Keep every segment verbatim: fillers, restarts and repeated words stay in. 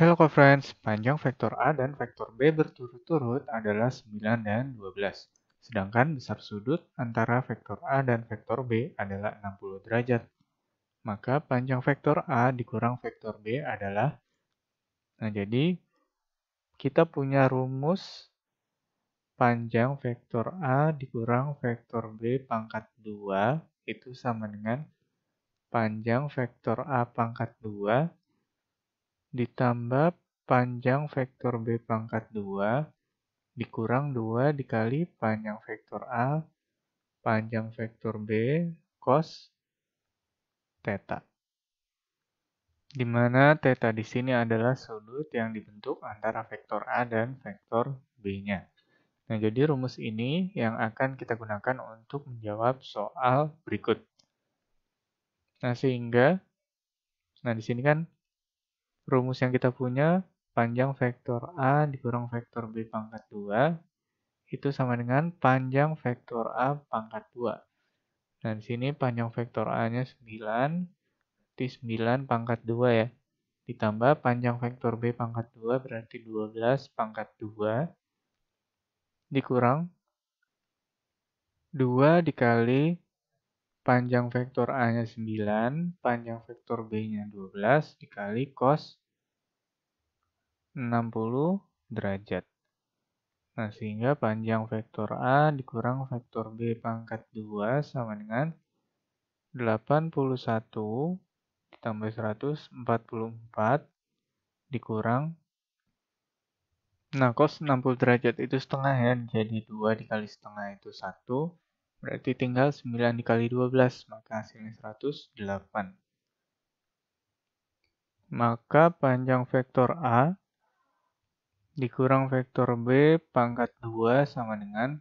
Hello friends, panjang vektor A dan vektor B berturut-turut adalah sembilan dan dua belas. Sedangkan besar sudut antara vektor A dan vektor B adalah enam puluh derajat. Maka panjang vektor A dikurang vektor B adalah, nah jadi kita punya rumus panjang vektor A dikurang vektor B pangkat dua itu sama dengan panjang vektor A pangkat dua ditambah panjang vektor B pangkat dua dikurang dua dikali panjang vektor A panjang vektor B cos theta. Di mana theta di sini adalah sudut yang dibentuk antara vektor A dan vektor B-nya. Nah, jadi rumus ini yang akan kita gunakan untuk menjawab soal berikut. Nah, sehingga nah di sini kan rumus yang kita punya, panjang vektor A dikurang vektor B pangkat dua, itu sama dengan panjang vektor A pangkat dua. Nah, di sini panjang vektor A-nya sembilan, berarti sembilan pangkat dua ya. Ditambah panjang vektor B pangkat dua, berarti dua belas pangkat dua, dikurang dua dikali panjang vektor A-nya sembilan, panjang vektor B-nya dua belas, dikali cos enam puluh derajat. Nah, sehingga panjang vektor A dikurang vektor B pangkat dua sama dengan delapan puluh satu ditambah seratus empat puluh empat dikurang, nah cos enam puluh derajat itu setengah ya, jadi dua dikali setengah itu satu, berarti tinggal sembilan dikali dua belas, maka hasilnya seratus delapan. Maka panjang vektor A dikurang vektor B pangkat dua sama dengan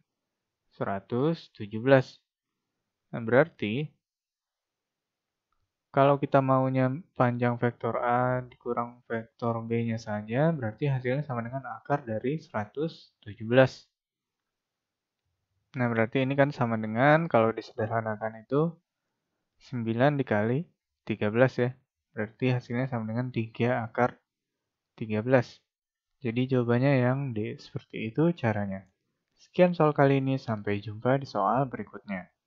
seratus tujuh belas. Nah, berarti kalau kita maunya panjang vektor A dikurang vektor B-nya saja, berarti hasilnya sama dengan akar dari seratus tujuh belas. Nah, berarti ini kan sama dengan, kalau disederhanakan itu sembilan dikali tiga belas ya. Berarti hasilnya sama dengan tiga akar tiga belas. Jadi jawabannya yang D, seperti itu caranya. Sekian soal kali ini, sampai jumpa di soal berikutnya.